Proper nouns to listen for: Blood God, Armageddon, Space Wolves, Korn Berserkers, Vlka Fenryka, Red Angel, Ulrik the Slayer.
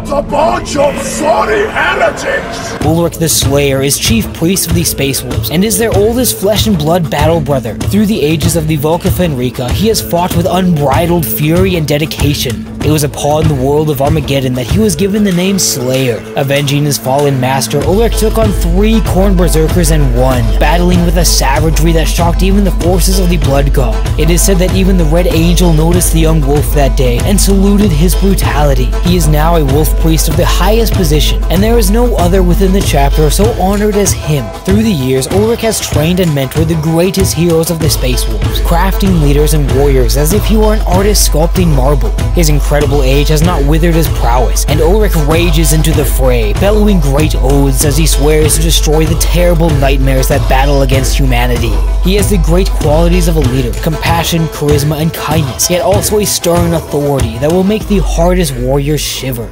What a bunch of sorry heretics! Ulrik the Slayer is chief priest of the Space Wolves, and is their oldest flesh and blood battle brother. Through the ages of the Vlka Fenryka, he has fought with unbridled fury and dedication. It was upon the world of Armageddon that he was given the name Slayer. Avenging his fallen master, Ulrik took on 3 Korn Berserkers and won, battling with a savagery that shocked even the forces of the Blood God. It is said that even the Red Angel noticed the young wolf that day and saluted his brutality. He is now a wolf priest of the highest position, and there is no other within the chapter so honored as him. Through the years, Ulrik has trained and mentored the greatest heroes of the Space Wolves, crafting leaders and warriors as if he were an artist sculpting marble. His incredible age has not withered his prowess, and Ulrik rages into the fray, bellowing great oaths as he swears to destroy the terrible nightmares that battle against humanity. He has the great qualities of a leader: compassion, charisma, and kindness, yet also a stern authority that will make the hardest warrior shiver.